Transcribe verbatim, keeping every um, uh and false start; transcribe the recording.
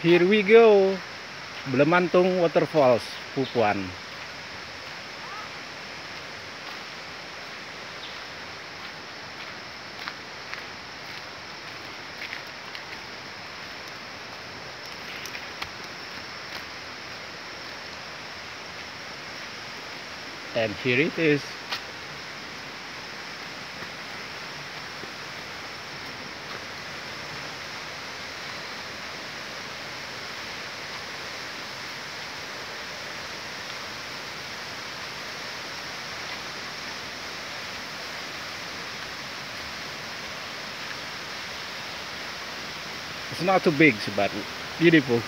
Here we go, Blemantung Waterfalls, Pupuan. And here it is. It's not too big, but beautiful.